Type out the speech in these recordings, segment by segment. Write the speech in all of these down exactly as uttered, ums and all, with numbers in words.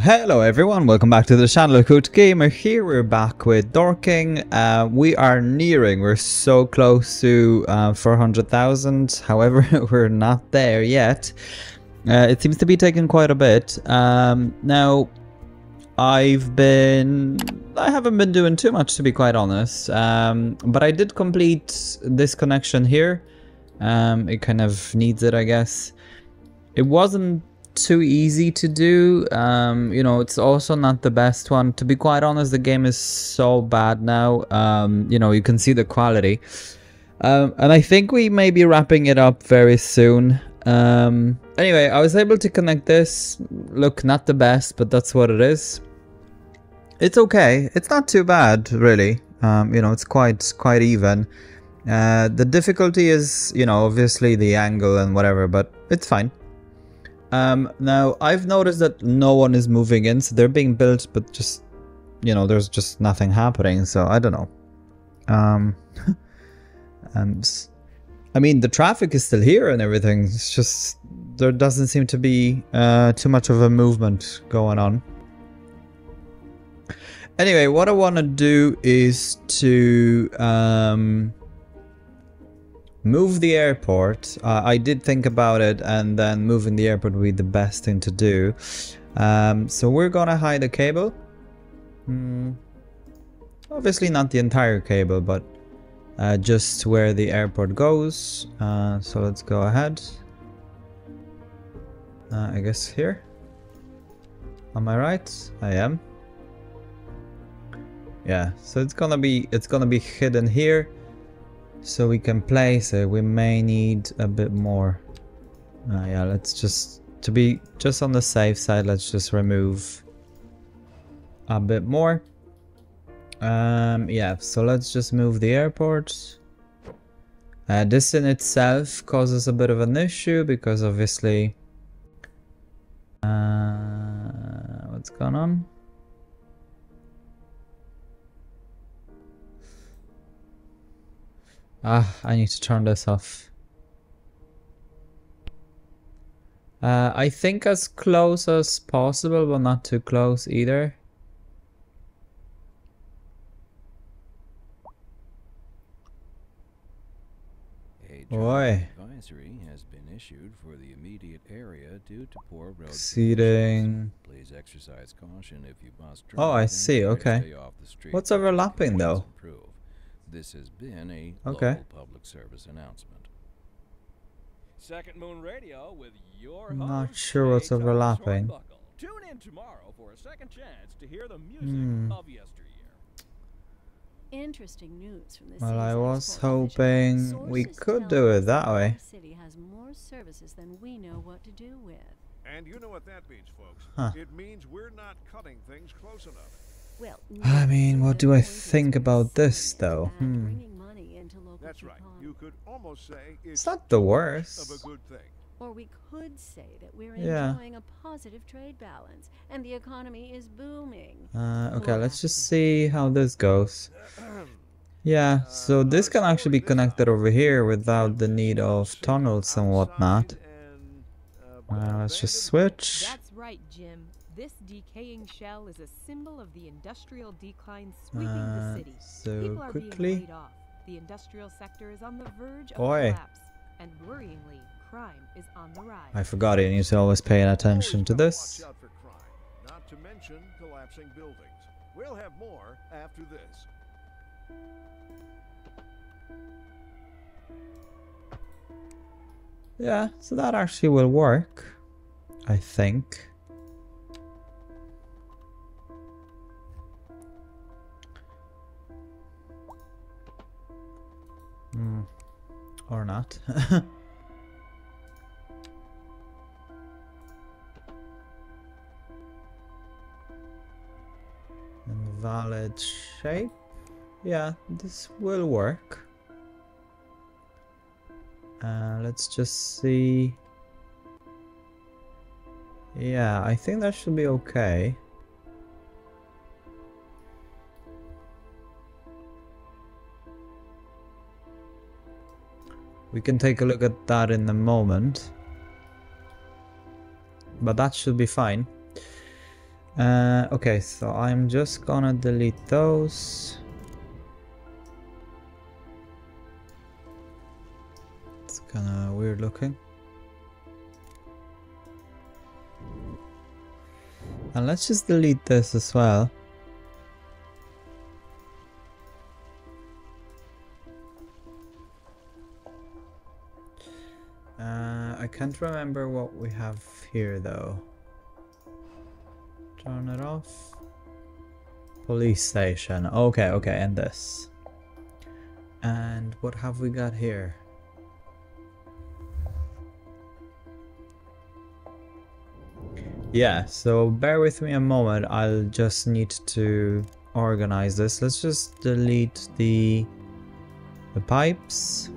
Hello everyone, welcome back to the channel. Hooked Gamer here. We're back with Dorking. Uh, we are nearing, we're so close to uh, four hundred thousand, however we're not there yet. Uh, it seems to be taking quite a bit. Um, now I've been, I haven't been doing too much to be quite honest, um, but I did complete this connection here. Um, it kind of needs it, I guess. It wasn't too easy to do, um, you know, it's also not the best one. To be quite honest, the game is so bad now, um, you know, you can see the quality. Um, and I think we may be wrapping it up very soon. Um, anyway, I was able to connect this. Look, not the best, but that's what it is. It's okay, it's not too bad, really. Um, you know, it's quite, quite even. Uh, the difficulty is, you know, obviously the angle and whatever, but it's fine. Um, now, I've noticed that no one is moving in, so they're being built, but just, you know, there's just nothing happening, so I don't know. Um, and, I mean, the traffic is still here and everything, it's just, there doesn't seem to be uh, too much of a movement going on. Anyway, what I want to do is to, um... move the airport. Uh, I did think about it, and then moving the airport would be the best thing to do. Um, so we're gonna hide a cable. Hmm. Obviously not the entire cable, but uh, just where the airport goes. Uh, so let's go ahead. Uh, I guess here. Am I right? I am. Yeah. So it's gonna be it's gonna be hidden here. So we can place it. We may need a bit more. Uh, yeah, let's just, to be just on the safe side, let's just remove a bit more. Um, yeah, so let's just move the airport. Uh, this in itself causes a bit of an issue because obviously... Uh, what's going on? Ah, I need to turn this off. Uh, I think as close as possible, but not too close either. Boy. Advisory has been issued for the immediate area due to poor road seating. Please exercise caution if you must. Oh, I see. Okay. What's overlapping though? This has been a okay. Local public service announcement. Second Moon Radio with your host. Not sure what's overlapping. Tune in tomorrow for a second chance to hear the music mm. of yesteryear. Interesting news from this. Well, I was hoping we could do it that way. The city has more services than we know what to do with. And you know what that means, folks. Huh. It means we're not cutting things close enough. Well, I mean, what do I think about this, though? Hmm. That's right. You could almost say it's, it's not the worst. Of a good thing. Or we could say that we're yeah. enjoying a positive trade balance, and the economy is booming. Uh, okay, let's just see how this goes. Yeah, so this can actually be connected over here without the need of tunnels and whatnot. Uh, let's just switch. That's right, Jim. This decaying shell is a symbol of the industrial decline sweeping uh, the city. So people are quickly. Being laid off. The industrial sector is on the verge of Oy. collapse, and worryingly, crime is on the rise. I forgot it. You need to always pay attention to this. Watch out for crime, not to mention collapsing buildings. We'll have more after this. Yeah, so that actually will work, I think. Mm. Or not. Invalid shape. Yeah, this will work. Uh, let's just see. Yeah, I think that should be okay. We can take a look at that in a moment, but that should be fine. Uh, okay, so I'm just gonna delete those. It's kinda weird looking. And let's just delete this as well. Uh, I can't remember what we have here though. Turn it off. Police station. Okay, okay, and this. And what have we got here? Yeah, so bear with me a moment. I'll just need to organize this. Let's just delete the the pipes.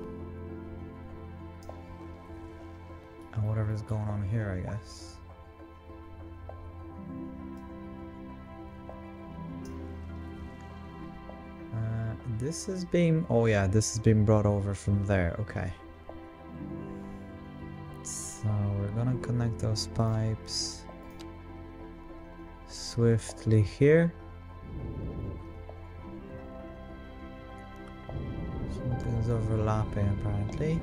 And whatever's going on here, I guess. Uh, this is being... oh yeah, this is being brought over from there. Okay. So we're gonna connect those pipes swiftly here. Something's overlapping apparently.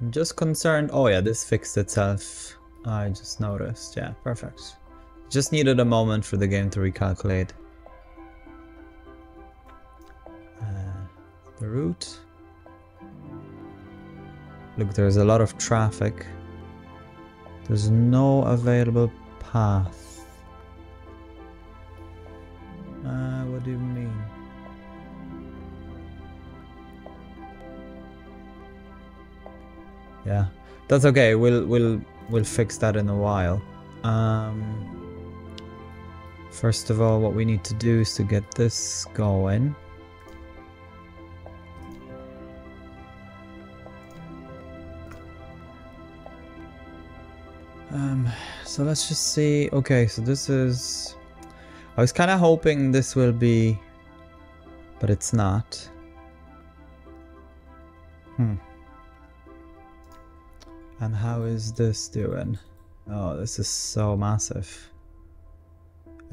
I'm just concerned. Oh yeah, this fixed itself. I just noticed. Yeah, perfect. Just needed a moment for the game to recalculate. Uh, the route. Look, there's a lot of traffic. There's no available path. Uh, what do you mean? Yeah, that's okay. We'll we'll we'll fix that in a while. Um, first of all, what we need to do is to get this going. Um, so let's just see. Okay, so this is. I was kind of hoping this will be, but it's not. Hmm. And how is this doing? Oh, this is so massive.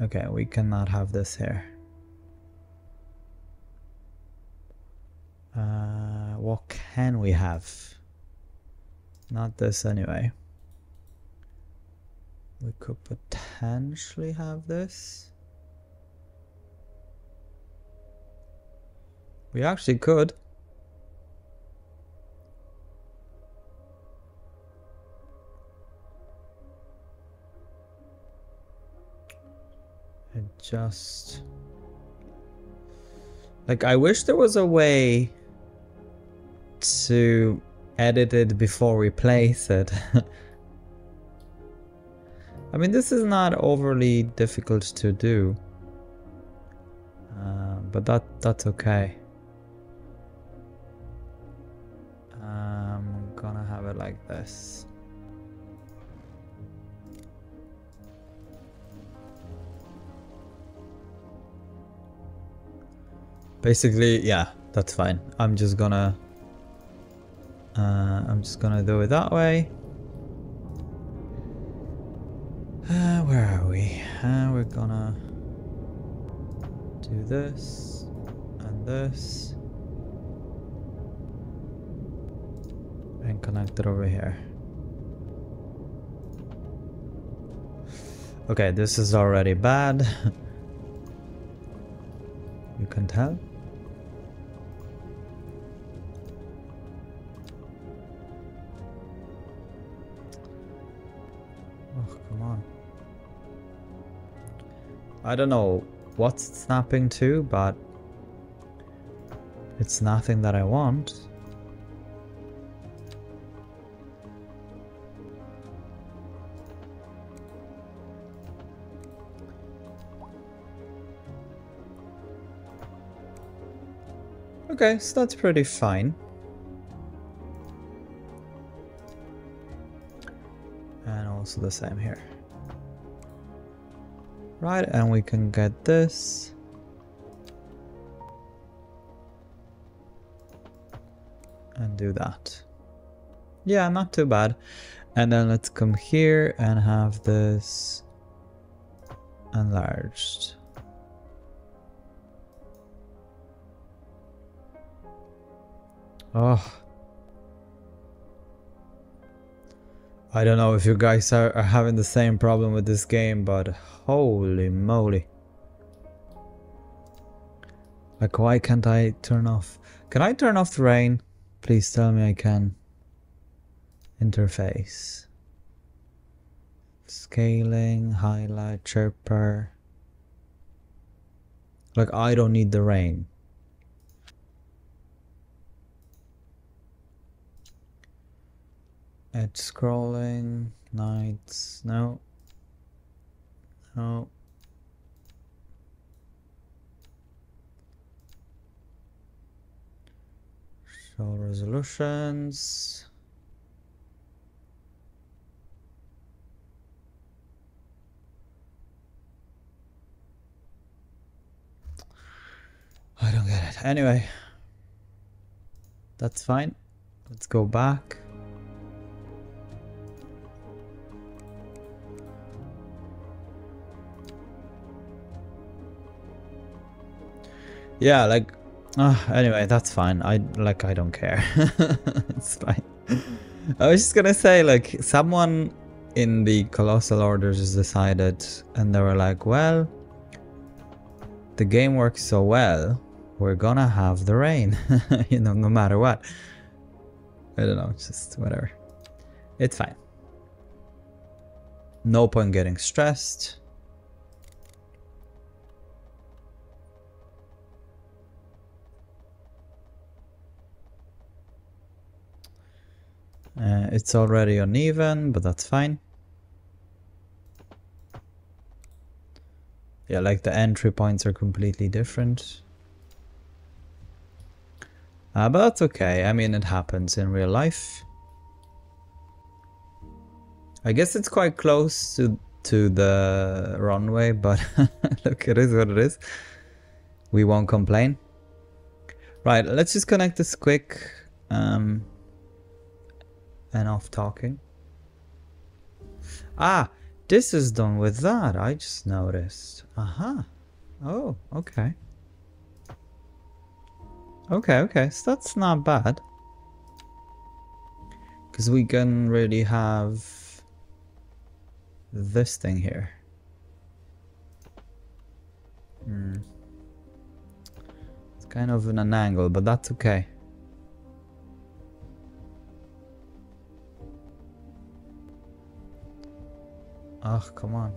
Okay, we cannot have this here. Uh, what can we have? Not this anyway. We could potentially have this. We actually could. Just like I wish there was a way to edit it before we place it. I mean, this is not overly difficult to do, uh, but that that's okay. I'm gonna have it like this. Basically, yeah, that's fine. I'm just gonna, uh, I'm just gonna do it that way. Uh, where are we? Uh, we're gonna do this and this and connect it over here. Okay, this is already bad. You can tell. I don't know what's snapping to, but it's nothing that I want. Okay, so that's pretty fine. and also the same here. Right, and we can get this. And do that. Yeah, not too bad. And then let's come here and have this enlarged. Oh. I don't know if you guys are, are having the same problem with this game, but holy moly. Like, why can't I turn off? Can I turn off the rain? Please tell me I can. Interface. Scaling, highlight, chirper. Like, I don't need the rain. Edge scrolling, nights, no. No. Show resolutions. I don't get it. Anyway, that's fine. Let's go back. Yeah, like, uh, anyway, that's fine. I, like, I don't care. It's fine. I was just gonna say, like, someone in the Colossal Order just decided, and they were like, well, the game works so well, we're gonna have the rain, you know, no matter what. I don't know, just whatever. It's fine. No point getting stressed. Uh, it's already uneven, but that's fine. Yeah, like the entry points are completely different. Uh, but that's okay. I mean, it happens in real life. I guess it's quite close to, to the runway, but look, it is what it is. We won't complain. Right, let's just connect this quick. Um... Enough talking. Ah, this is done with that. I just noticed. Aha. Uh-huh. Oh, okay. Okay, okay. So that's not bad. Because we can really have this thing here. Hmm. It's kind of in an angle, but that's okay. Oh, come on.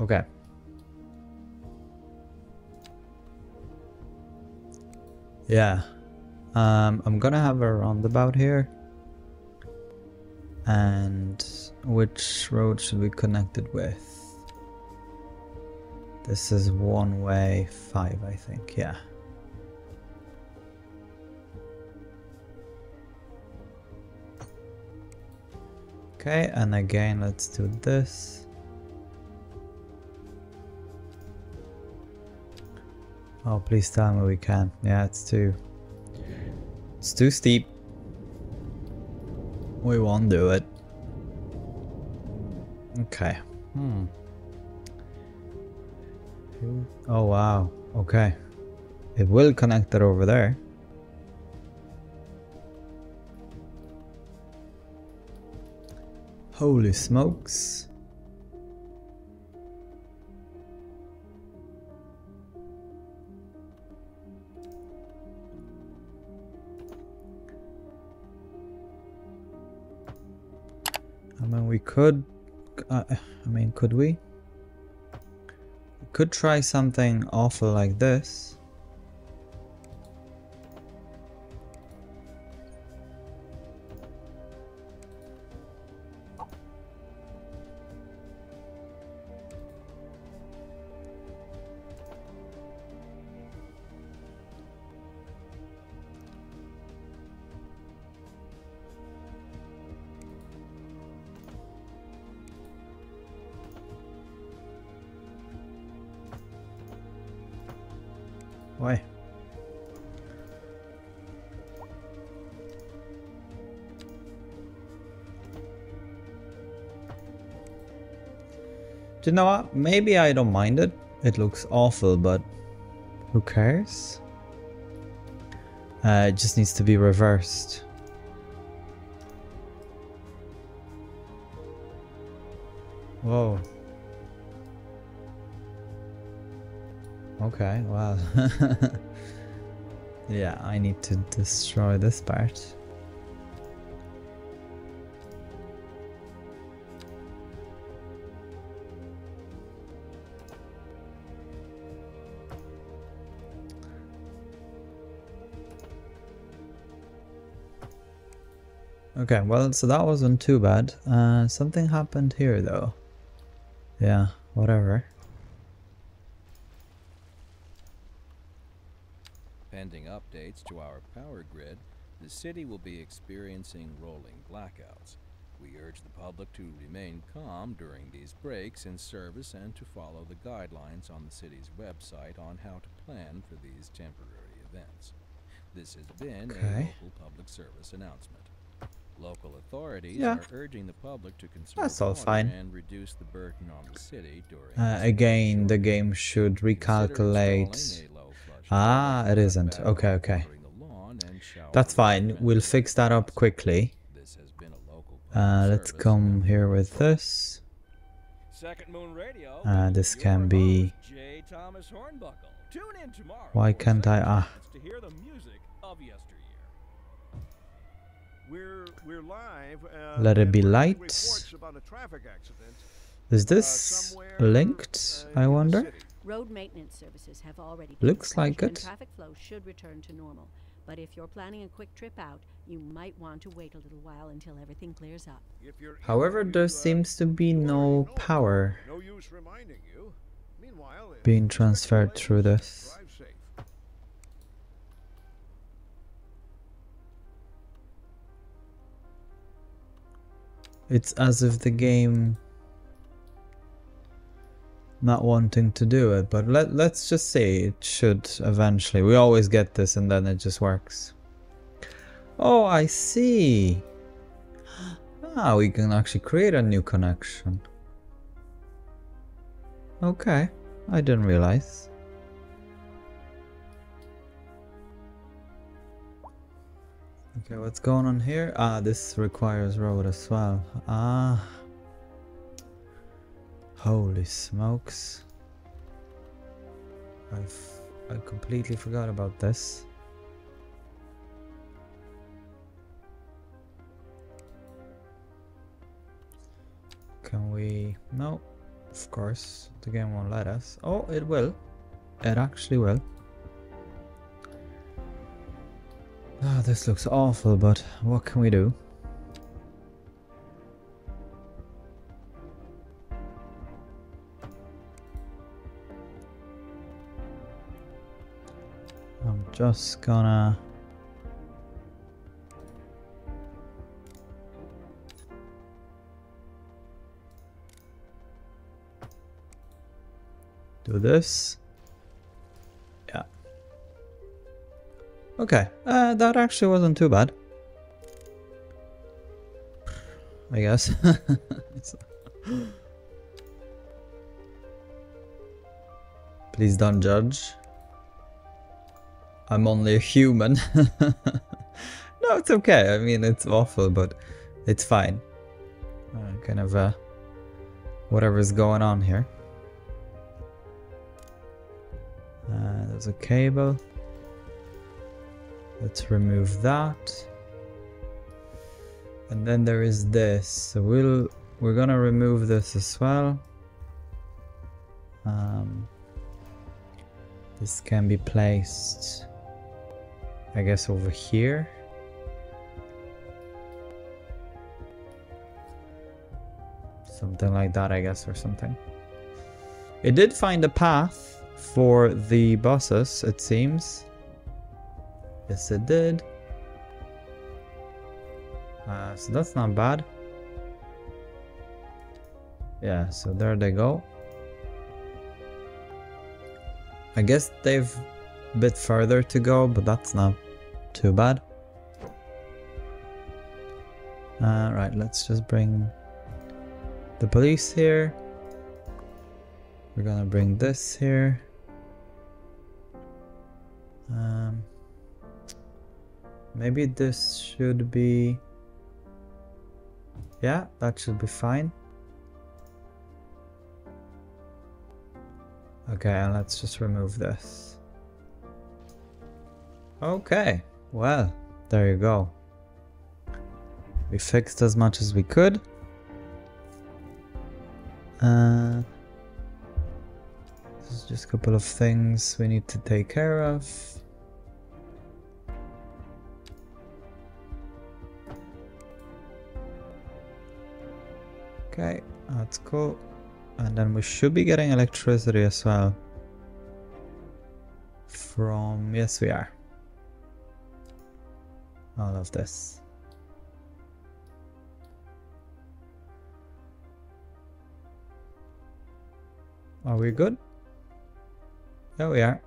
Okay. Yeah. Um, I'm gonna have a roundabout here. And which road should we connect it with? This is one way five, I think, yeah. Okay, and again, let's do this. Oh, please tell me we can. Yeah, it's too... It's too steep. We won't do it. Okay. Hmm. Oh wow, okay. It will connect it over there. Holy smokes. I mean, we could... Uh, I mean, could we? Could try something awful like this. Why? Do you know what? Maybe I don't mind it. It looks awful, but who cares? Uh, it just needs to be reversed. Whoa. Okay, wow. Yeah, I need to destroy this part. Okay, well, so that wasn't too bad. Uh, something happened here, though. Yeah, whatever. Pending updates to our power grid, the city will be experiencing rolling blackouts. We urge the public to remain calm during these breaks in service and to follow the guidelines on the city's website on how to plan for these temporary events. This has been okay. a local public service announcement. Local authorities yeah. are urging the public to conserve That's all fine. and reduce the burden on the city during uh, again, the game should recalculate. Ah, it isn't. Okay, okay. That's fine. We'll fix that up quickly. Uh, let's come here with this. Uh, this can be... Why can't I... Ah. We're, we're live, uh, Let it be light. Is this uh, linked, uh, I wonder? Road maintenance services have already been Looks like it. Traffic flow should return to normal. But if you're planning a quick trip out, you might want to wait a little while until everything clears up. However, there seems to be no power no use reminding you. Meanwhile, being transferred through this. It's as if the game not wanting to do it, but let, let's just see. It should eventually. We always get this and then it just works. Oh, I see. Ah, we can actually create a new connection. Okay, I didn't realize. Okay, what's going on here? Ah, this requires road as well. Ah. Holy smokes. I've... I completely forgot about this. Can we... No. Of course. The game won't let us. Oh, it will. It actually will. Ah, oh, this looks awful, but what can we do? I'm just gonna... do this. Okay, uh, that actually wasn't too bad, I guess. Please don't judge. I'm only a human. No, it's okay. I mean, it's awful, but it's fine. Uh, kind of uh, whatever's going on here. Uh, there's a cable. Let's remove that. And then there is this. So we'll we're gonna remove this as well. Um, this can be placed, I guess, over here. Something like that, I guess, or something. It did find a path for the buses, it seems. Yes, it did. Uh, so that's not bad. Yeah, so there they go. I guess they've a bit further to go, but that's not too bad. Uh, right, let's just bring the police here. We're gonna bring this here. Um, maybe this should be... yeah, that should be fine. Okay, and let's just remove this. Okay, well, there you go. We fixed as much as we could. Uh, there's just a couple of things we need to take care of. Okay, that's cool. And then we should be getting electricity as well. From... yes, we are. All of this. Are we good? There we are.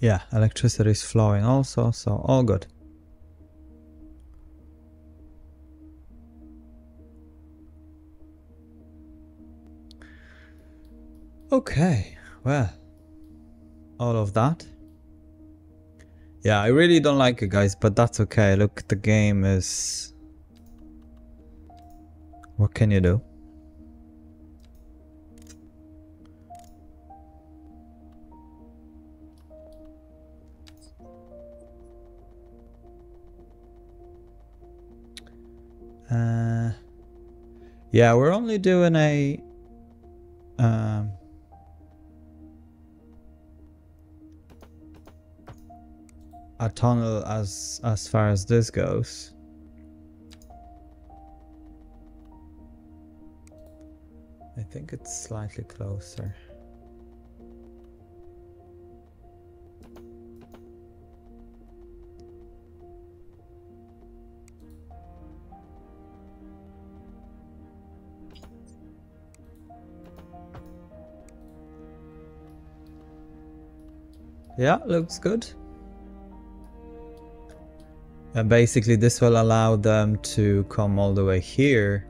Yeah, electricity is flowing also, so all good. Okay, well, all of that. Yeah, I really don't like it, guys, but that's okay. Look, the game is... what can you do? Uh, yeah, we're only doing a... Um, a tunnel as as far as this goes. I think it's slightly closer. Yeah, looks good. And basically this will allow them to come all the way here,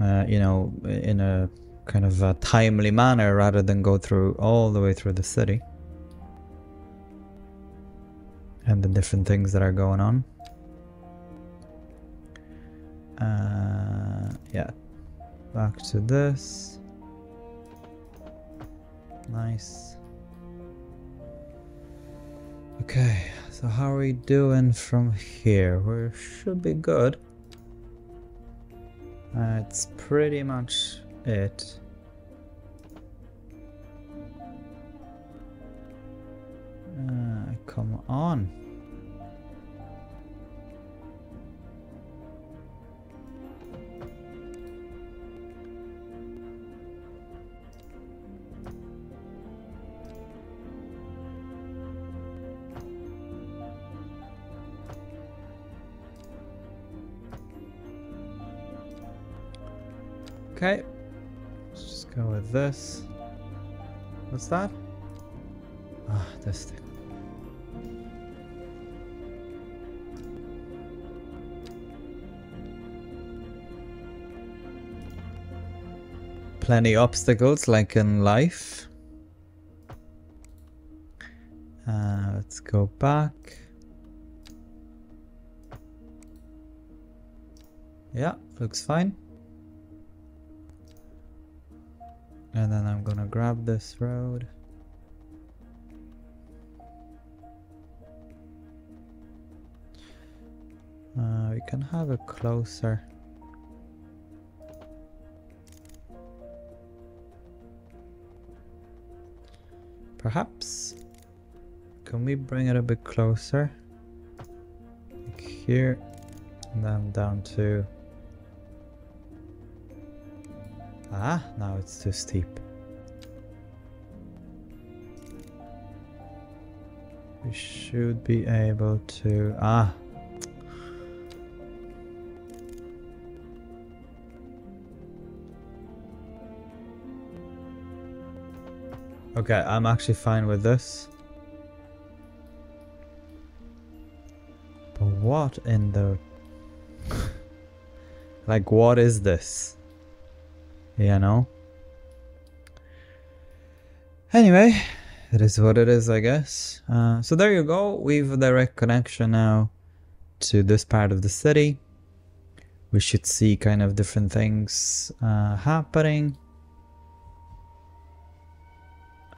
uh, you know, in a kind of a timely manner rather than go through all the way through the city. And the different things that are going on. Uh, yeah, back to this. Nice. Okay. So how are we doing from here? We should be good. That's pretty much it. Uh, come on. Okay, let's just go with this. What's that? Ah, this thing. Plenty of obstacles, like in life. Uh, let's go back. Yeah, looks fine. And then I'm gonna grab this road. Uh, we can have it closer. Perhaps. Can we bring it a bit closer? Like here. And then down to... ah, now it's too steep. We should be able to... ah. Okay, I'm actually fine with this. But what in the... like, what is this? You know? Anyway, it is what it is, I guess. Uh, so there you go. We've a direct connection now to this part of the city. We should see kind of different things uh, happening.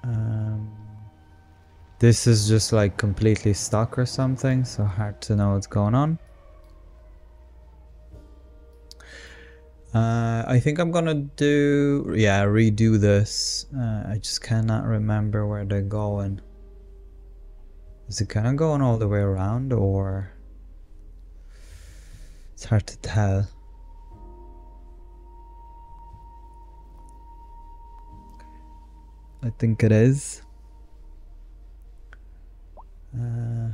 Um, this is just like completely stuck or something, so hard to know what's going on. Uh, I think I'm gonna do, yeah, redo this. Uh, I just cannot remember where they're going. Is it kind of going all the way around, or? It's hard to tell. I think it is. Uh,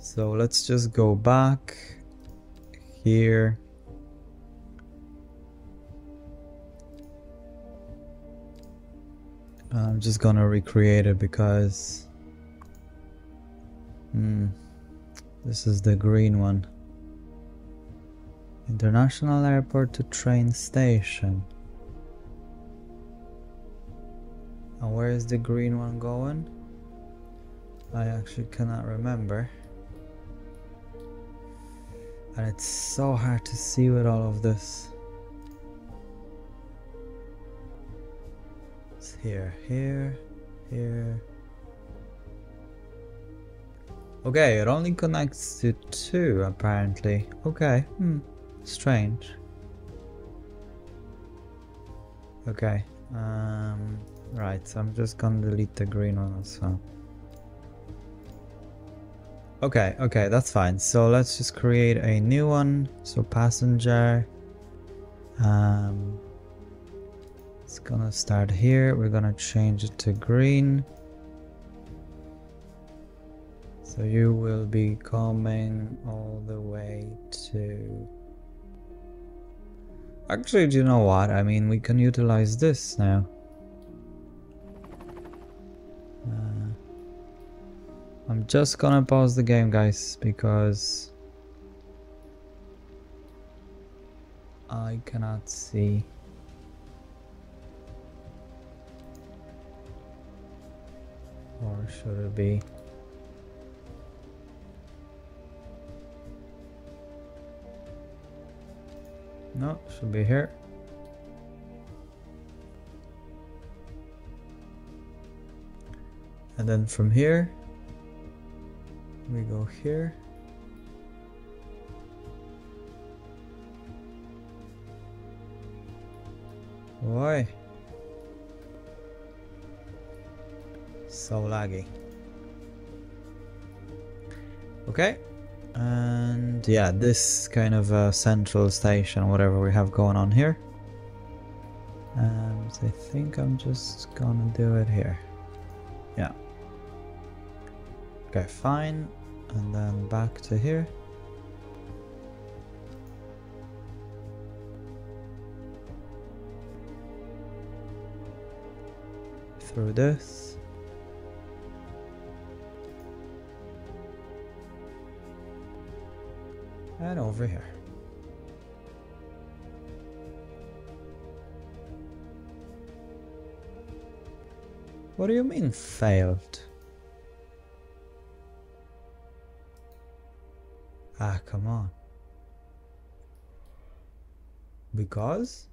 so let's just go back here. I'm just gonna recreate it because Hmm, this is the green one. International Airport to train station. And where is the green one going? I actually cannot remember. And it's so hard to see with all of this. It's here, here, here. Okay, it only connects to two, apparently. Okay, hmm, strange. Okay, um, right, so I'm just gonna delete the green one as well. Okay, okay, that's fine. So let's just create a new one. So passenger, um, it's gonna start here. We're gonna change it to green. So you will be coming all the way to... Actually, do you know what? I mean, we can utilize this now. Uh, I'm just gonna pause the game, guys, because I cannot see. Or should it be? No, should be here. And then from here, we go here. Why? So laggy. Okay. And yeah, this kind of uh, central station, whatever we have going on here. And I think I'm just gonna do it here. Yeah. Okay, fine. And then back to here. Through this. And over here. What do you mean failed? Ah, come on. Because?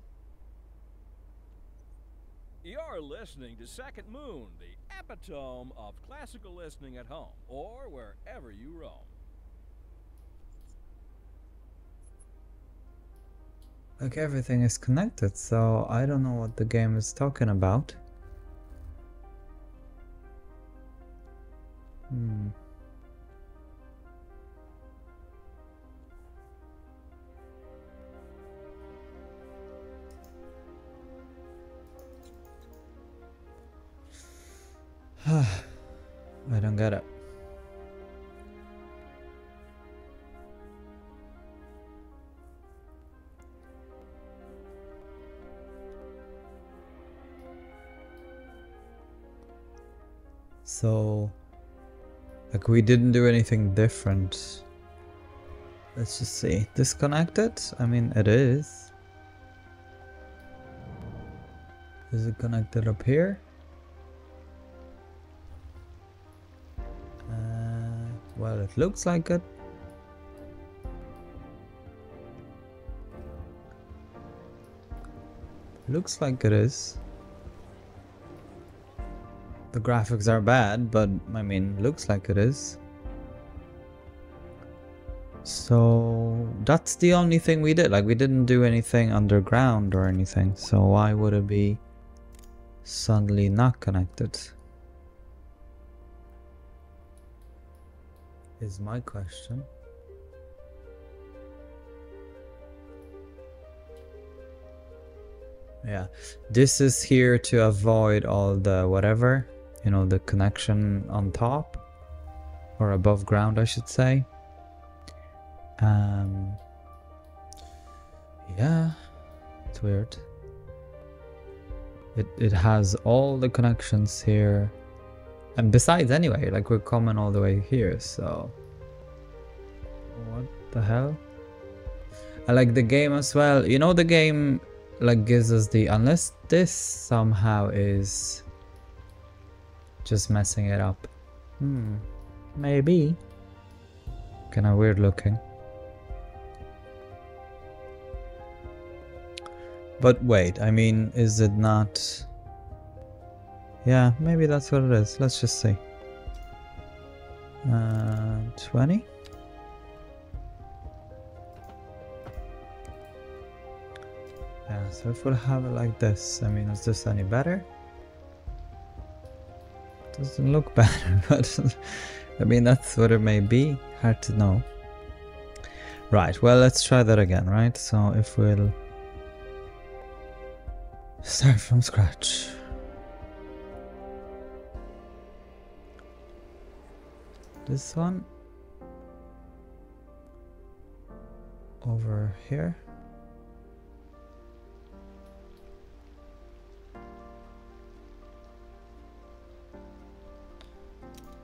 You're listening to Second Moon, the epitome of classical listening at home or wherever you roam. Like, everything is connected, so I don't know what the game is talking about. Hmm. I don't get it. So, like, we didn't do anything different. Let's just see. Disconnected? I mean, it is. Is it connected up here? Uh, well, it looks like it. Looks like it is. The graphics are bad, but I mean, looks like it is. So that's the only thing we did. Like, we didn't do anything underground or anything. So why would it be suddenly not connected? Is my question. Yeah, this is here to avoid all the whatever, you know, the connection on top or above ground, I should say. Um, yeah, it's weird. It, it has all the connections here. And besides, anyway, like, we're coming all the way here, so what the hell? I like the game as well. You know, the game, like, gives us the, unless this somehow is just messing it up. Hmm, maybe. Kinda weird looking. But wait, I mean, is it not? Yeah, maybe that's what it is. Let's just see. Uh, twenty? Yeah, so if we'll have it like this, I mean, is this any better? It doesn't look better, but I mean, that's what it may be. Hard to know. Right, well, let's try that again, right? So if we'll start from scratch. This one over here.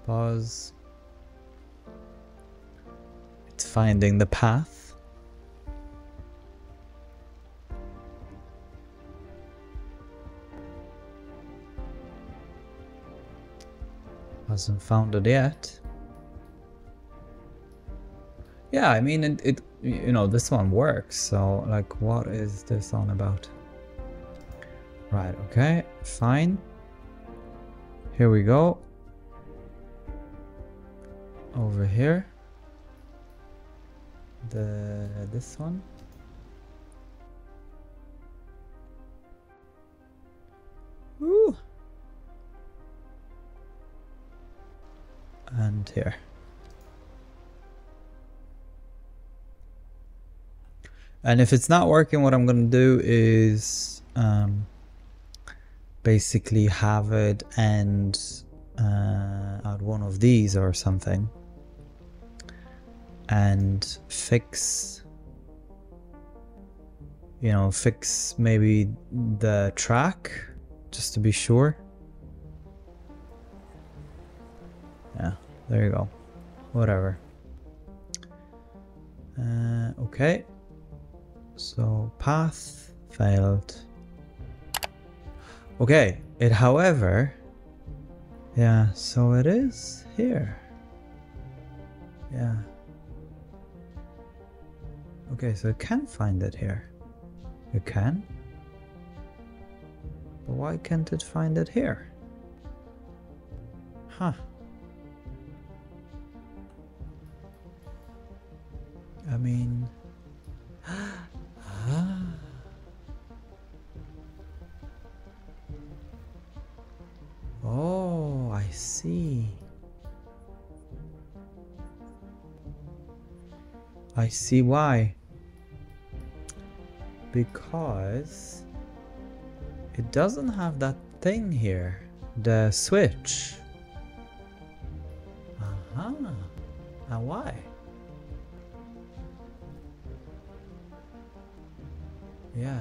Pause. It's finding the path. Hasn't found it yet. Yeah, I mean, it, it, you know, this one works, so, like, what is this on about? Right, okay, fine. Here we go. Over here, the this one, woo, and here. And if it's not working, what I'm gonna do is um, basically have it end uh, at one of these or something. And fix, you know, fix maybe the track, just to be sure. Yeah, there you go. Whatever. Uh, okay. So path failed. Okay. It, however, yeah, so it is here. Yeah. Okay, so it can find it here. It can. But why can't it find it here? Huh. I mean... ah. Oh, I see. I see why. Because it doesn't have that thing here, the switch. Uh-huh. And why? Yeah.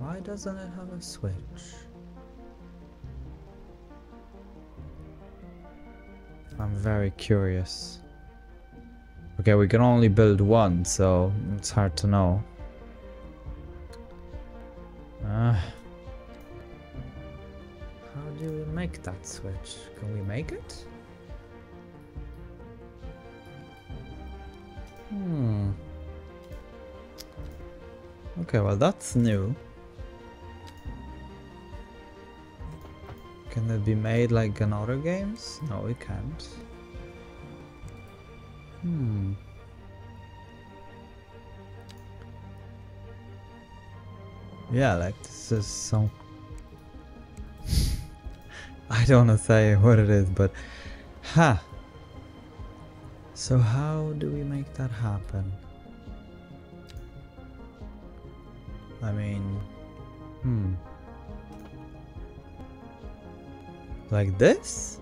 Why doesn't it have a switch? I'm very curious. Okay, we can only build one, so it's hard to know. Uh, how do we make that switch? Can we make it? Hmm. Okay, well that's new. Can it be made like in other games? No, it can't. Hmm. Yeah, like this is some... I don't wanna say what it is, but... Ha! So how do we make that happen? I mean... Hmm. Like this?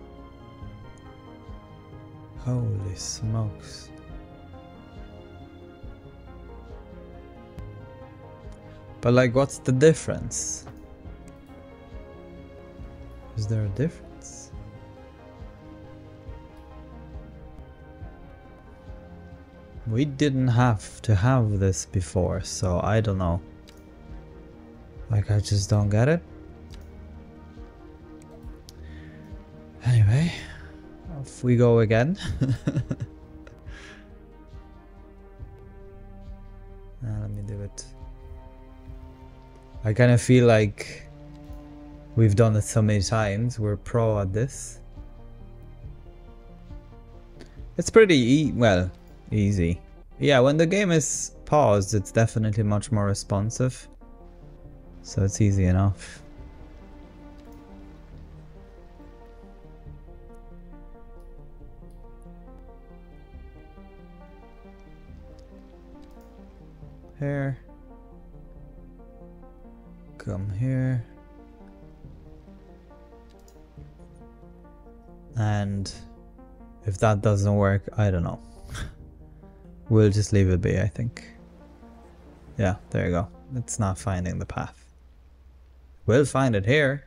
Holy smokes. But like, what's the difference? Is there a difference? We didn't have to have this before, so I don't know. Like, I just don't get it. Anyway, off we go again. Now let me do it. I kind of feel like we've done it so many times, we're pro at this. It's pretty, e well, easy. Yeah, when the game is paused, it's definitely much more responsive. So it's easy enough. Here. Come here. And if that doesn't work, I don't know. We'll just leave it be, I think. Yeah, there you go. It's not finding the path. We'll find it here.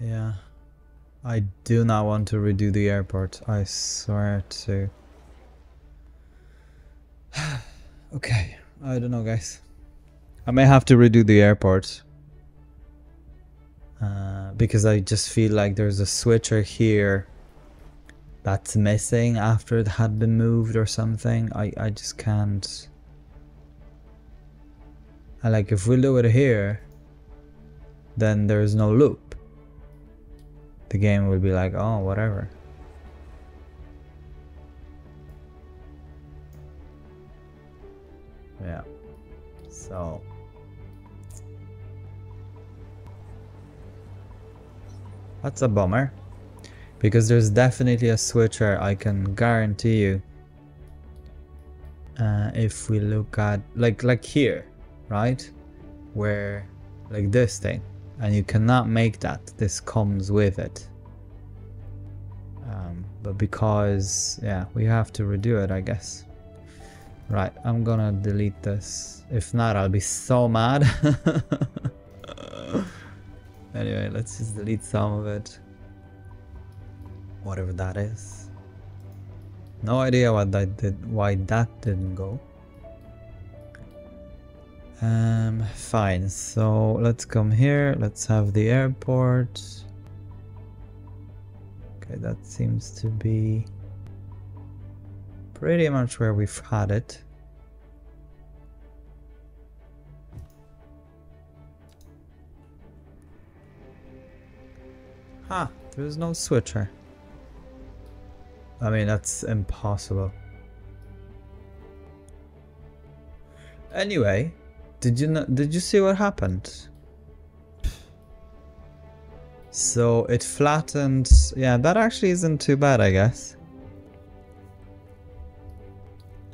Yeah. I do not want to redo the airport, I swear to. Okay, I don't know, guys. I may have to redo the airport. Uh, because I just feel like there's a switcher here that's missing after it had been moved or something. I, I just can't. And like, if we do it here, then there's no loop. The game will be like, oh, whatever. Yeah. So. That's a bummer. Because there's definitely a switcher, I can guarantee you. Uh, if we look at, like, like here, right? Where, like this thing. And you cannot make that, this comes with it. Um, but because, yeah, we have to redo it, I guess. Right, I'm gonna delete this. If not, I'll be so mad. Anyway, let's just delete some of it. Whatever that is. No idea what that did, why that didn't go. Um, fine, so let's come here, let's have the airport. Okay, that seems to be pretty much where we've had it. Ah, there's no switcher. I mean, that's impossible. Anyway. Did you know, did you see what happened? So it flattened. Yeah, that actually isn't too bad, I guess.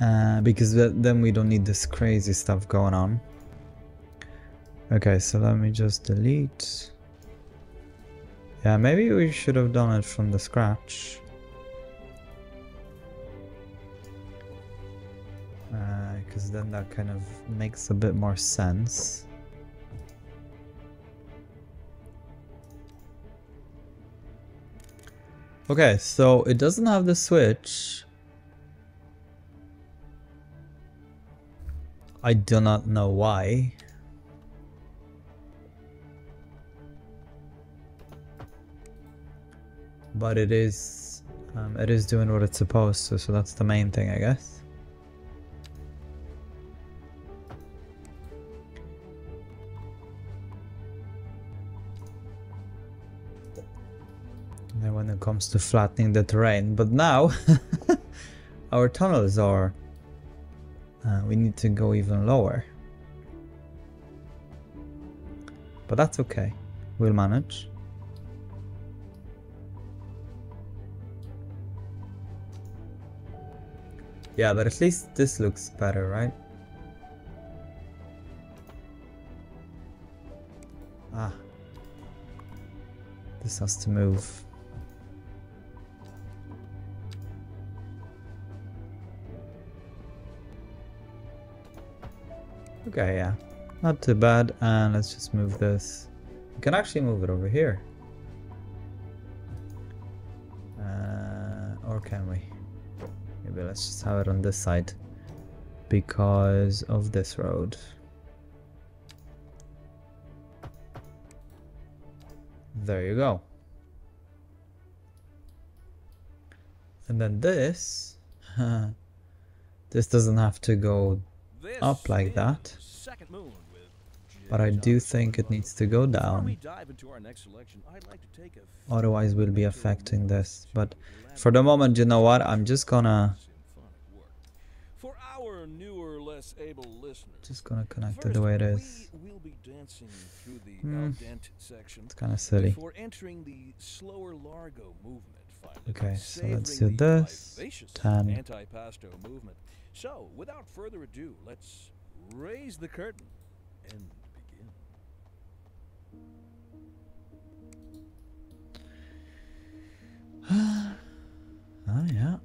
Uh, because then we don't need this crazy stuff going on. Okay, so let me just delete. Yeah, maybe we should have done it from the scratch. Because then that kind of makes a bit more sense. Okay, so it doesn't have the switch. I do not know why. But it is um, it is doing what it's supposed to, so that's the main thing, I guess. And when it comes to flattening the terrain, but now our tunnels are uh, we need to go even lower, but that's okay, we'll manage. Yeah, but at least this looks better, right? Ah. This has to move. Okay, yeah. Not too bad. And let's just move this. We can actually move it over here. Uh, or can we? Maybe let's just have it on this side because of this road. There you go. And then this this doesn't have to go up like that, but I do think it needs to go down, otherwise we'll be affecting this. But for the moment, you know what, I'm just gonna just gonna connect it the way it is. Mm. It's kind of silly. Okay, so let's do this. ten. So without further ado, let's raise the curtain and begin. Oh yeah.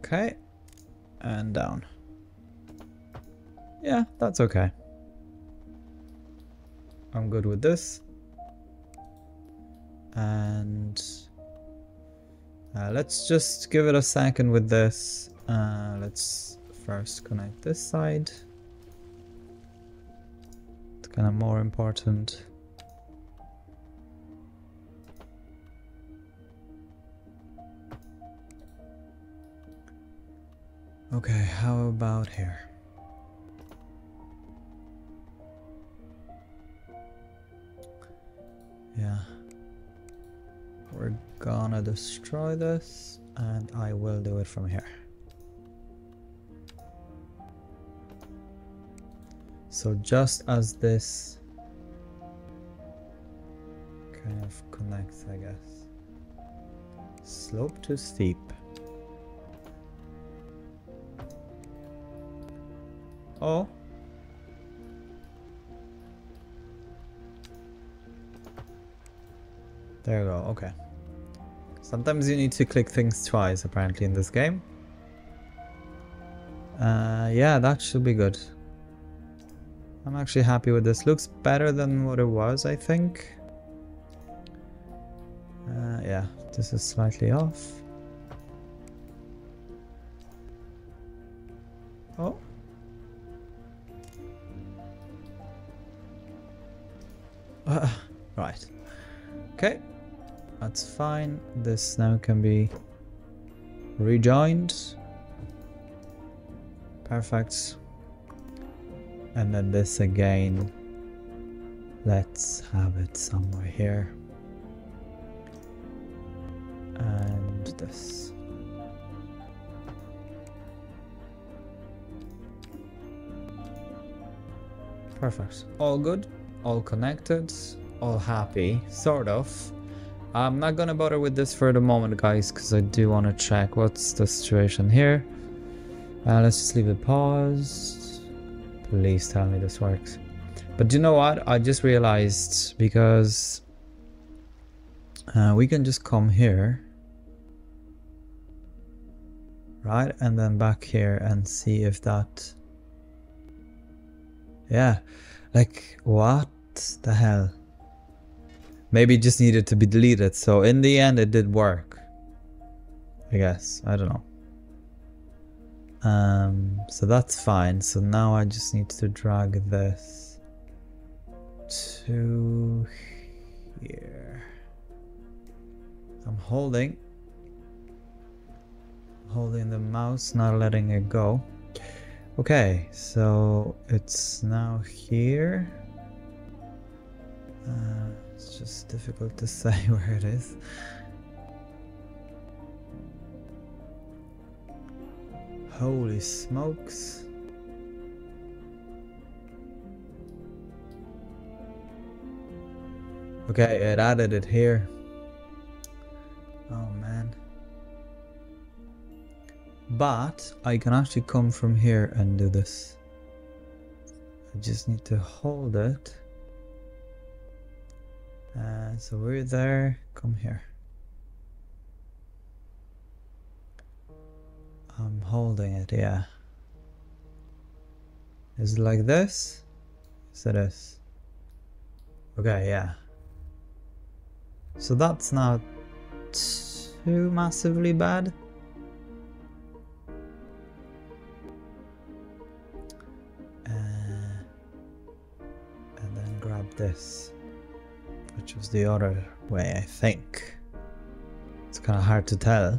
Okay, and down. Yeah, that's okay. I'm good with this. And uh, let's just give it a second with this. Uh, let's first connect this side. It's kind of more important. Okay, how about here? Yeah. We're gonna destroy this, and I will do it from here. So just as this kind of connects, I guess. Slope too steep. Oh. There you go, okay. Sometimes you need to click things twice, apparently, in this game. Uh, yeah, that should be good. I'm actually happy with this. Looks better than what it was, I think. Uh, yeah, this is slightly off. Oh. Uh, right. Okay. That's fine. This now can be rejoined. Perfect. And then this again. Let's have it somewhere here. And this. Perfect. All good. All connected, all happy, sort of. I'm not gonna bother with this for the moment, guys, because I do want to check what's the situation here. Uh, let's just leave it paused. Please tell me this works. But you know what? I just realized, because uh, we can just come here, right, and then back here and see if that Yeah, like what the hell? Maybe it just needed to be deleted, so in the end it did work, I guess. I don't know. Um, so that's fine. So now I just need to drag this to here. I'm holding. Holding the mouse, not letting it go. Okay, so it's now here. Uh, it's just difficult to say where it is. Holy smokes. Okay, it added it here. Oh man. But I can actually come from here and do this. I just need to hold it. Uh, so we're there, come here. I'm holding it, yeah. Is it like this? Yes it is. Okay, yeah. So that's not too massively bad. This, which was the other way, I think. It's kind of hard to tell.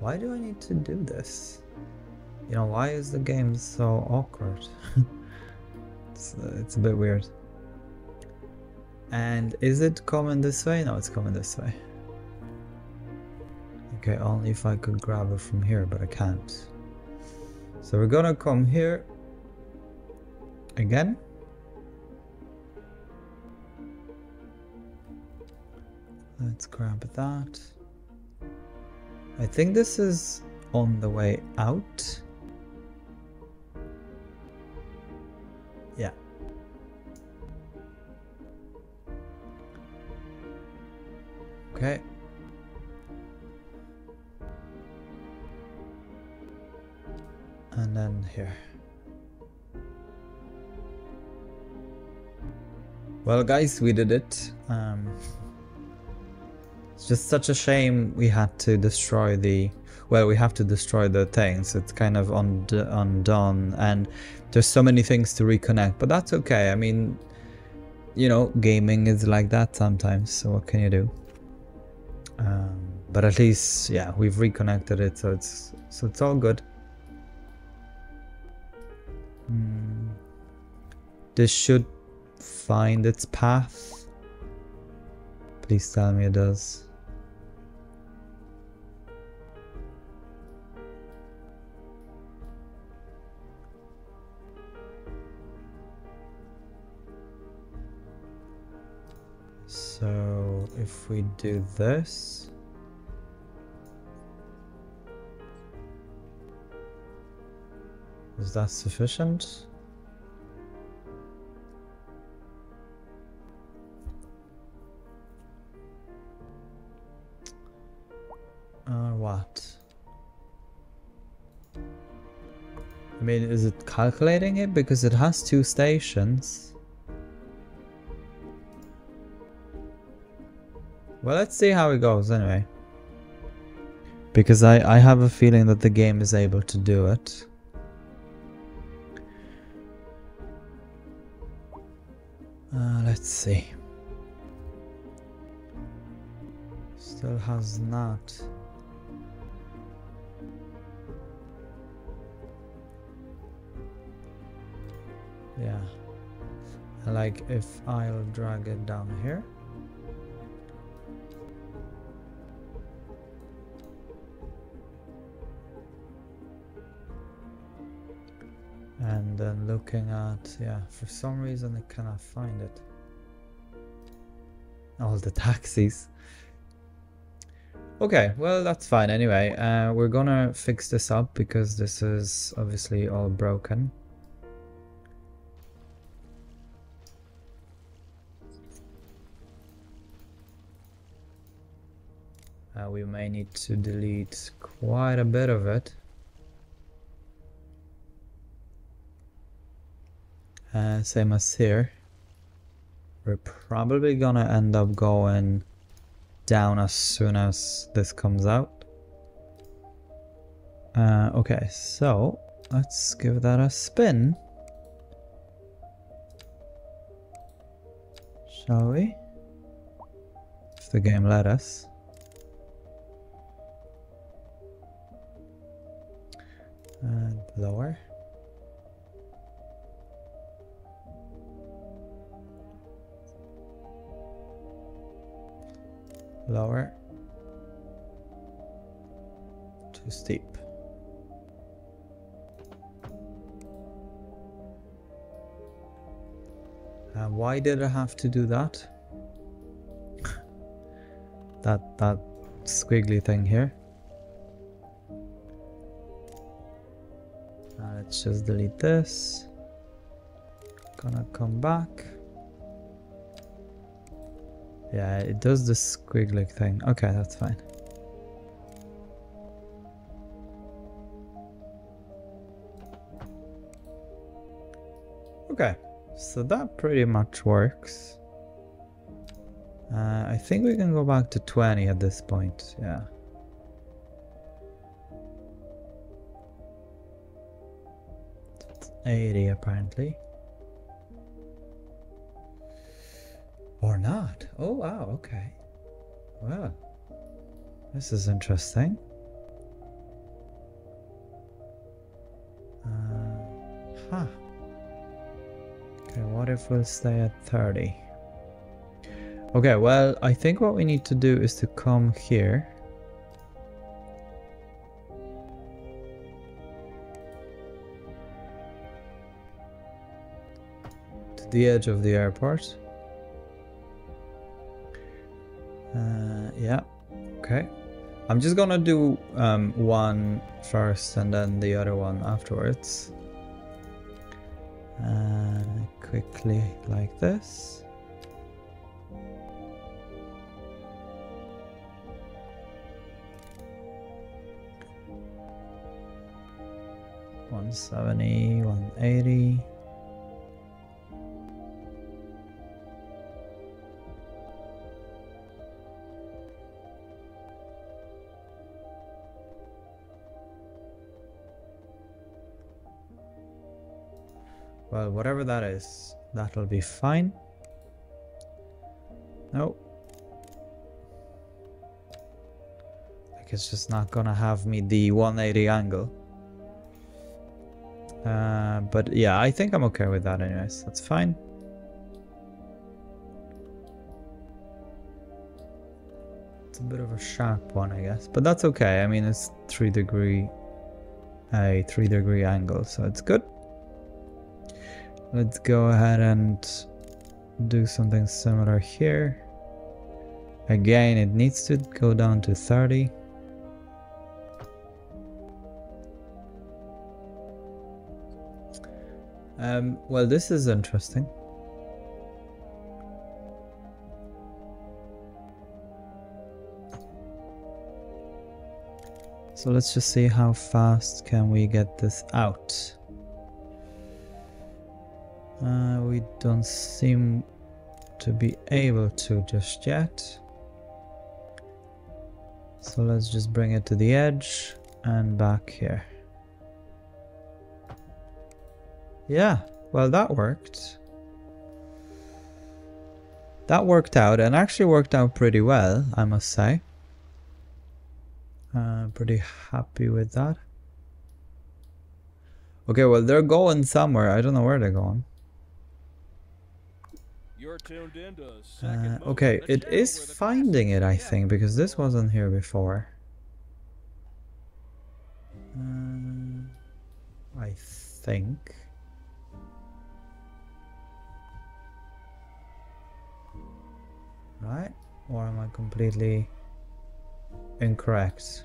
Why do I need to do this? You know, why is the game so awkward? it's, uh, it's a bit weird. And is it coming this way? No, it's coming this way. Okay, only if I could grab it from here, but I can't. So we're gonna come here again, let's grab that. I think this is on the way out. Yeah. Okay. And then here. Well guys, we did it. Um, it's just such a shame we had to destroy the... Well, we have to destroy the things. It's kind of und undone and there's so many things to reconnect, but that's okay. I mean, you know, gaming is like that sometimes, so what can you do? Um, but at least, yeah, we've reconnected it, so it's, so it's all good. Mm. This should find its path. Please tell me it does. So if we do this, is that sufficient? I mean, is it calculating it? Because it has two stations. Well, let's see how it goes anyway. Because I, I have a feeling that the game is able to do it. Uh, let's see. Still has not. Yeah, like if I'll drag it down here. And then looking at, yeah, for some reason I cannot find it. All the taxis. Okay, well that's fine anyway. Uh, we're gonna fix this up because this is obviously all broken. Uh, we may need to delete quite a bit of it. Uh, same as here. We're probably gonna end up going down as soon as this comes out. Uh, okay, so let's give that a spin, shall we? If the game let us. And lower. Lower. Too steep. And why did I have to do that? that that squiggly thing here. Now let's just delete this. Gonna come back. Yeah, it does the squiggly thing. Okay, that's fine. Okay, so that pretty much works. Uh, I think we can go back to twenty at this point, yeah. It's eighty apparently. Or not. Oh wow, okay. Well, this is interesting. Uh, huh. Okay, what if we'll stay at thirty? Okay, well, I think what we need to do is to come here. To the edge of the airport. Uh, yeah, okay. I'm just gonna do um, one first and then the other one afterwards. Uh, quickly like this. one seventy, one eighty. Well, whatever that is, that'll be fine. Nope. Like it's just not gonna have me the one eighty angle. Uh, but yeah, I think I'm okay with that anyways, that's fine. It's a bit of a sharp one, I guess, but that's okay. I mean, it's three degree, a three degree angle, so it's good. Let's go ahead and do something similar here. Again, it needs to go down to thirty. Um, well, this is interesting. So let's just see how fast can we get this out. Uh, we don't seem to be able to just yet. So let's just bring it to the edge and back here. Yeah, well, that worked. That worked out, and actually worked out pretty well, I must say. Uh, pretty happy with that. Okay, well, they're going somewhere. I don't know where they're going. You're tuned into Second Moon. Okay, it is finding it, I think, because this wasn't here before. Um, I think. Right? Or am I completely incorrect?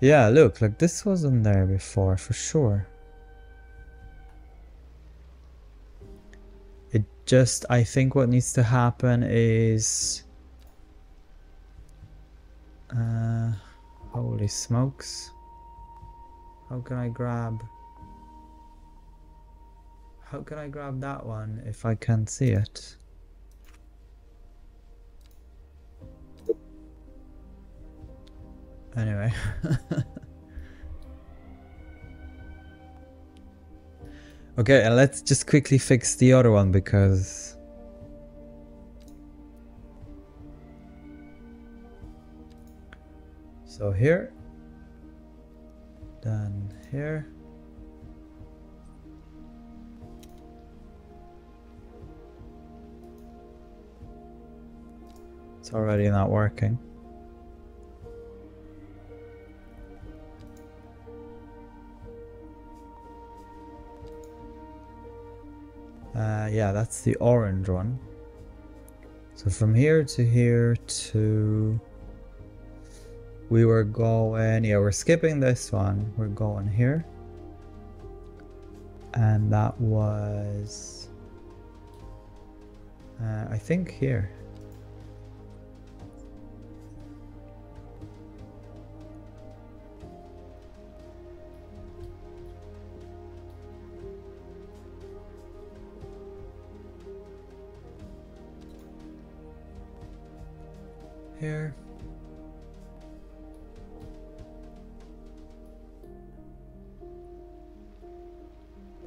Yeah, look, like this wasn't there before, for sure. It just, I think what needs to happen is... Uh, holy smokes. How can I grab... How can I grab that one if I can't see it? Anyway. Okay, and let's just quickly fix the other one because... So here. Then here. It's already not working. Uh, yeah, that's the orange one. So from here to here to... We were going... Yeah, we're skipping this one. We're going here. And that was... Uh, I think here. Here.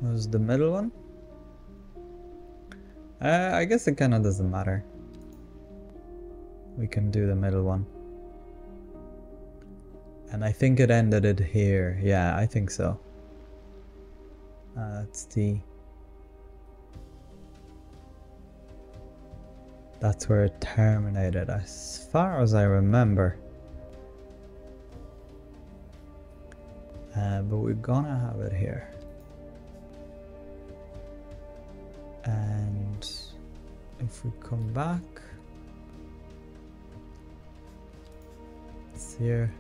Was the middle one? Uh, I guess it kinda doesn't matter. We can do the middle one. And I think it ended it here. Yeah, I think so. Uh, that's the... That's where it terminated, as far as I remember. Uh, but we're gonna have it here. And if we come back, it's here.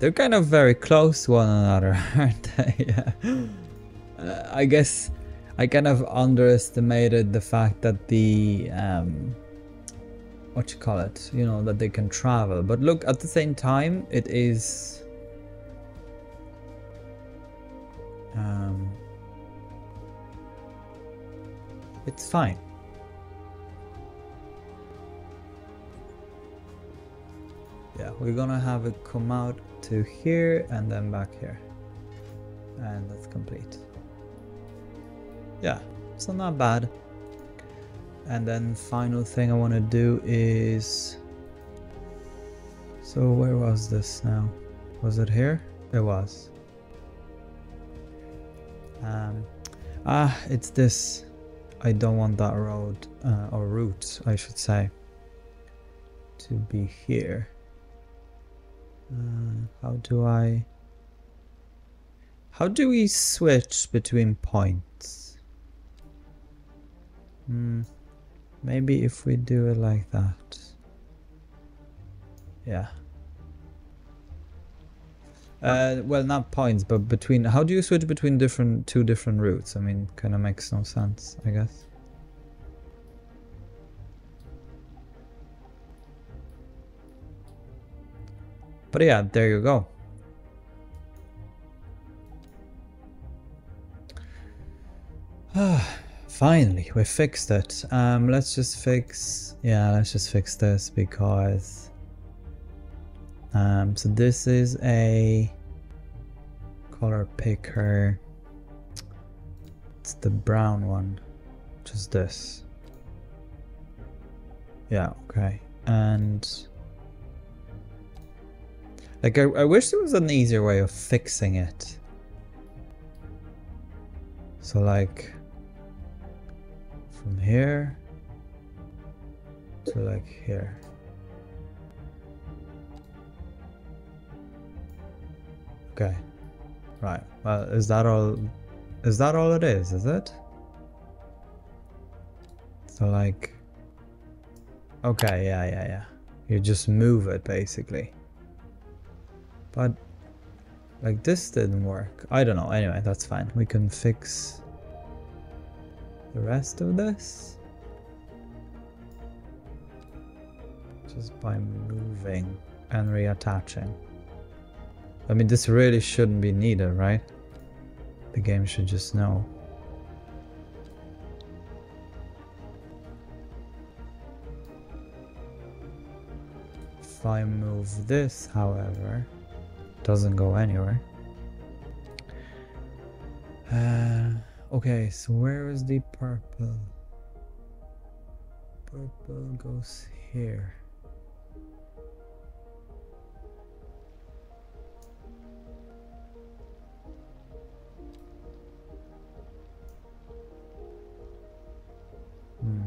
They're kind of very close to one another, aren't they? Yeah. Uh, I guess I kind of underestimated the fact that the um, what you call it, you know, that they can travel. But look, at the same time, it is. Um, It's fine. Yeah, we're gonna have it come out to here and then back here. And that's complete. Yeah, so not bad. And then final thing I want to do is... So where was this now? Was it here? It was. Um, ah, it's this. I don't want that road, uh, or route, I should say, to be here. Uh, how do I... How do we switch between points? Hmm, maybe if we do it like that. Yeah. Uh, well, not points, but between... How do you switch between different two different routes? I mean, kind of makes no sense, I guess. But yeah, there you go. Finally, we fixed it. Um, let's just fix... Yeah, let's just fix this because... Um, so this is a color picker, it's the brown one, just this. Yeah, okay. And like I, I wish there was an easier way of fixing it. So like from here to like here. Okay, right, well, is that all, is that all it is, is it? So like, okay, yeah, yeah, yeah. You just move it, basically. But, like, this didn't work. I don't know, anyway, that's fine. We can fix the rest of this. Just by moving and reattaching. I mean, this really shouldn't be needed, right? The game should just know. If I move this, however, it doesn't go anywhere. Uh, okay, so where is the purple? Purple goes here. Hmm.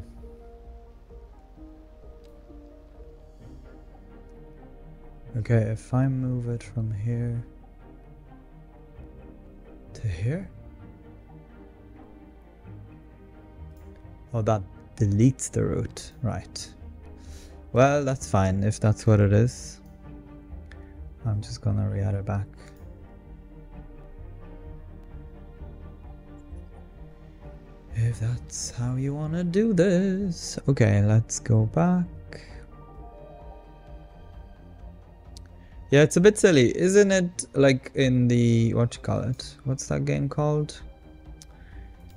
Okay, if I move it from here to here? Oh, that deletes the root, right. Well, that's fine if that's what it is. I'm just gonna re-add it back. If that's how you wanna do this. Okay, let's go back. Yeah, it's a bit silly, isn't it? Like in the, what you call it? What's that game called?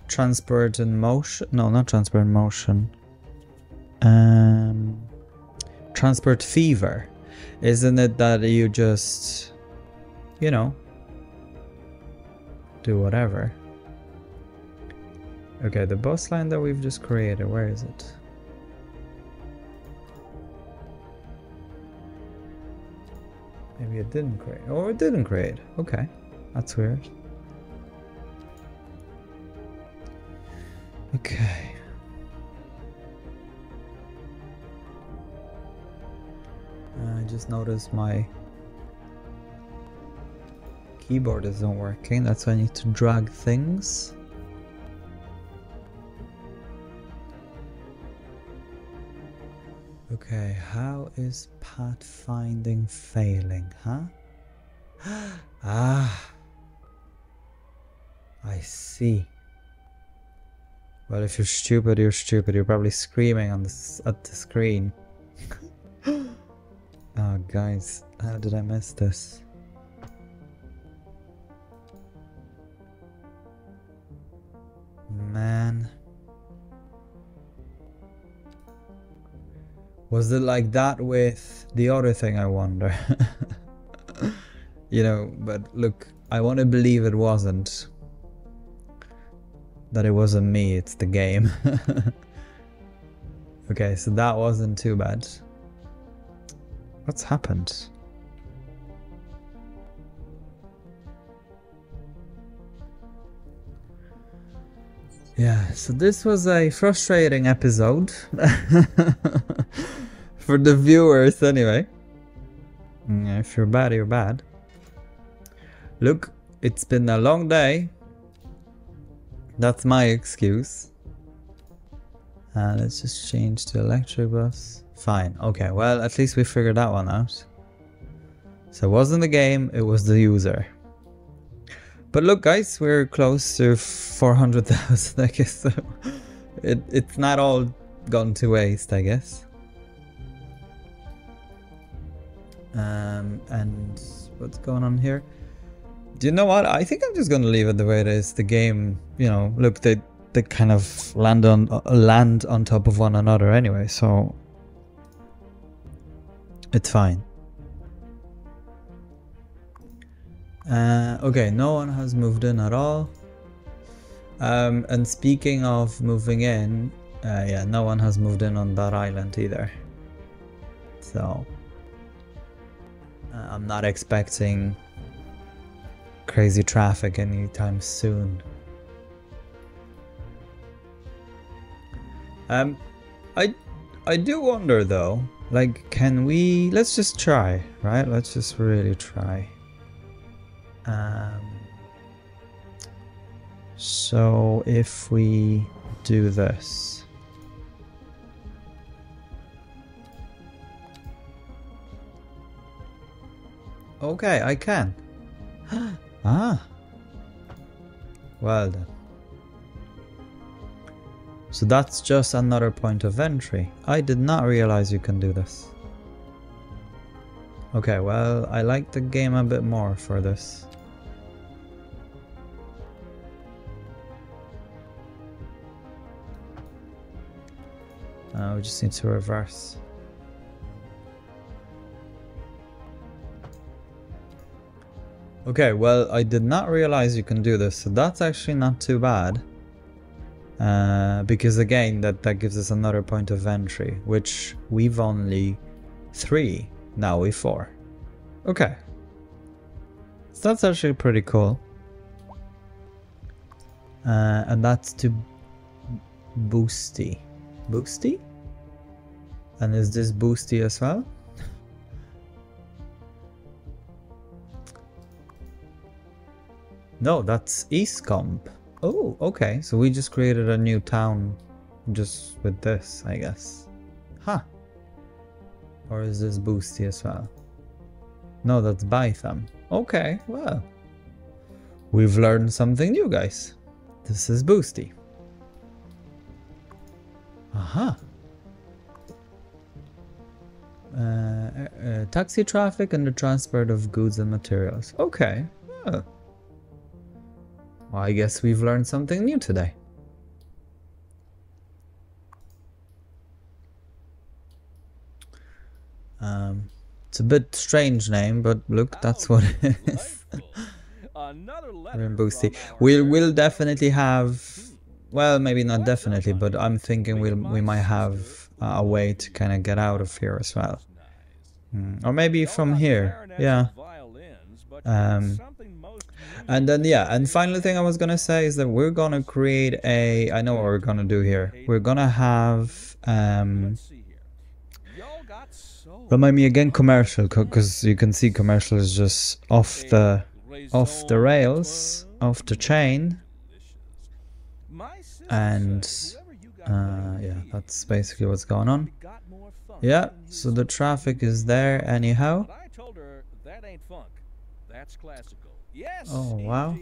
Transparent Motion? No, not Transparent Motion. Um, Transparent Fever. Isn't it that you just, you know, do whatever? Okay, the boss line that we've just created, where is it? Maybe it didn't create, or it didn't create. Okay, that's weird. Okay. I just noticed my keyboard isn't working, that's why I need to drag things. Okay, how is pathfinding failing, huh? Ah, I see. Well, if you're stupid, you're stupid. You're probably screaming on this at the screen. Oh, guys, how did I miss this? Man. Was it like that with the other thing, I wonder? You know, but look, I want to believe it wasn't. That it wasn't me, it's the game. Okay, so that wasn't too bad. What's happened? Yeah, so this was a frustrating episode. For the viewers, anyway. Yeah, if you're bad, you're bad. Look, it's been a long day. That's my excuse. Uh, let's just change to electric bus. Fine, okay, well, at least we figured that one out. So it wasn't the game, it was the user. But look, guys, we're close to four hundred thousand, I guess, so it, it's not all gone to waste, I guess. Um, and what's going on here? Do you know what? I think I'm just gonna leave it the way it is. The game, you know, look, they they kind of land on uh, land on top of one another anyway, so it's fine. Uh, okay, no one has moved in at all. Um, and speaking of moving in, uh, yeah, no one has moved in on that island either. So uh, I'm not expecting crazy traffic anytime soon. Um, I, I do wonder though, like, can we, let's just try, right? Let's just really try. Um, so if we do this, okay, I can. Ah, well done. So that's just another point of entry. I did not realize you can do this. Okay, well, I like the game a bit more for this. Uh, we just need to reverse. Okay, well, I did not realize you can do this, so that's actually not too bad. Uh, because again, that, that gives us another point of entry, which we've only three, now we've four. Okay. So that's actually pretty cool. Uh, and that's to Busti. Busti? And is this Busti as well? No, that's Eastcombe. Oh, okay. So we just created a new town just with this, I guess. Huh. Or is this Busti as well? No, that's Bytham. Okay, well. We've learned something new, guys. This is Busti. Aha. Uh, uh, uh, taxi traffic and the transport of goods and materials. Okay, well. Well, I guess we've learned something new today. Um, it's a bit strange name, but look, that's what it is. We're in Busti. We'll, we'll definitely have... Well, maybe not definitely, but I'm thinking we'll, we might have a way to kind of get out of here as well. Mm, or maybe from here, yeah. Um, and then yeah, and final thing I was gonna say is that we're gonna create a, I know what we're gonna do here. We're gonna have, um, remind me again, commercial, because you can see commercial is just off the, off the rails, off the chain. And uh, yeah, that's basically what's going on. Yeah, so the traffic is there anyhow. That's classical. Yes. Oh wow.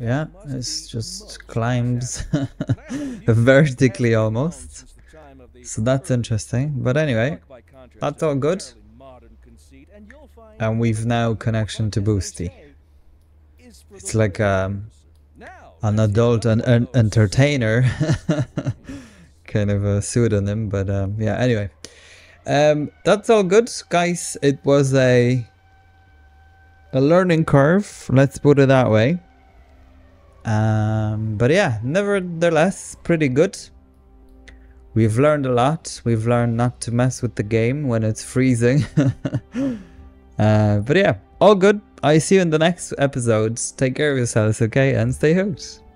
Yeah, it's just climbs vertically almost. So that's interesting. But anyway, that's all good. And we've now connection to Busti. It's like um, an adult and an entertainer, kind of a pseudonym. But um, yeah, anyway, um, that's all good, guys. It was a A learning curve, let's put it that way. Um, but yeah, nevertheless, pretty good. We've learned a lot. We've learned not to mess with the game when it's freezing. uh, but yeah, all good. I see you in the next episodes. Take care of yourselves, okay? And stay hooked.